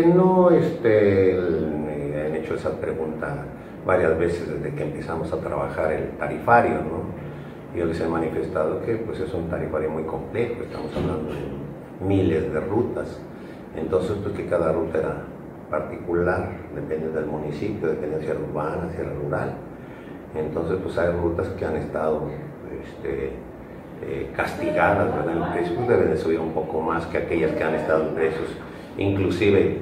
No, me han hecho esa pregunta varias veces desde que empezamos a trabajar el tarifario, ¿no? Yo les he manifestado que pues, es un tarifario muy complejo, estamos hablando de miles de rutas, entonces pues que cada ruta era particular, depende del municipio, depende si era urbana, si era rural. Entonces pues hay rutas que han estado castigadas, ¿verdad? El precio deben de subir un poco más que aquellas que han estado en precios, inclusive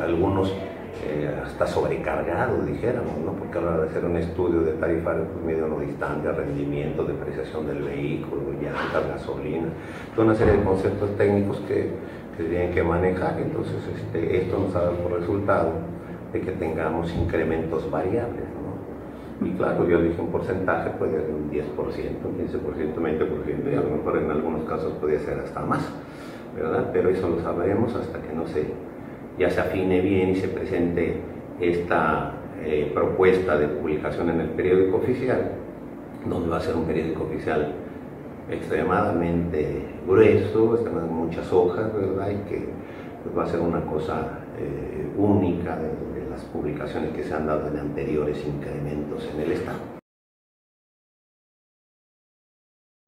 algunos hasta sobrecargados, dijéramos, ¿no? Porque a la hora de hacer un estudio de tarifario, pues medio no distante, rendimiento, depreciación del vehículo, llantas, gasolina, toda una serie de conceptos técnicos que se tienen que manejar. Entonces esto nos ha dado por resultado de que tengamos incrementos variables, ¿no? Y claro, yo dije un porcentaje, puede ser un 10%, un 15%, 20%, y a lo mejor en algunos casos podría ser hasta más, ¿verdad? Pero eso lo sabremos hasta que ya se afine bien y se presente esta propuesta de publicación en el periódico oficial, donde va a ser un periódico oficial extremadamente grueso, muchas hojas, ¿verdad? Y que pues, va a ser una cosa única de las publicaciones que se han dado en anteriores incrementos en el Estado.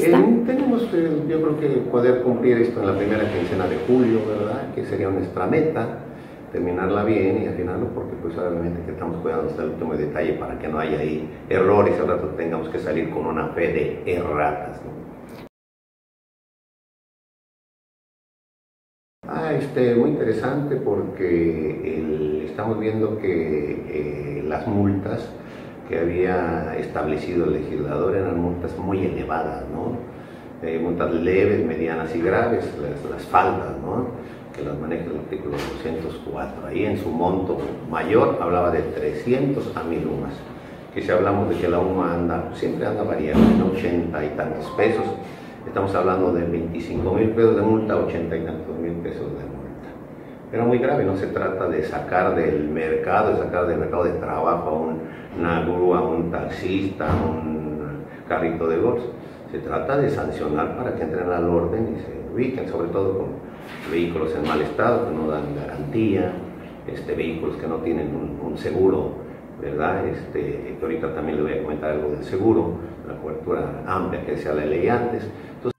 Tenemos, yo creo que poder cumplir esto en la primera quincena de julio, ¿verdad? Que sería nuestra meta, terminarla bien y afinarlo, porque pues obviamente que estamos cuidando hasta el último detalle para que no haya ahí errores, al rato tengamos que salir con una fe de erratas, ¿no? Muy interesante porque estamos viendo que las multas que había establecido el legislador eran multas muy elevadas, ¿no? Multas leves, medianas y graves, las faltas, ¿no? Que las maneja el artículo 204. Ahí en su monto mayor hablaba de 300 a 1000 UMAs. Que si hablamos de que la UMA siempre anda variando en 80 y tantos pesos, estamos hablando de 25,000 pesos de multa, 80 y tantos mil pesos de multa. Era muy grave, no se trata de sacar del mercado, de sacar del mercado de trabajo a una grúa, a un taxista, a un carrito de golf. Se trata de sancionar para que entren al orden y se ubiquen, sobre todo con vehículos en mal estado, que no dan garantía, vehículos que no tienen un seguro, ¿verdad? Que ahorita también le voy a comentar algo del seguro, la cobertura amplia que decía la ley antes. Entonces,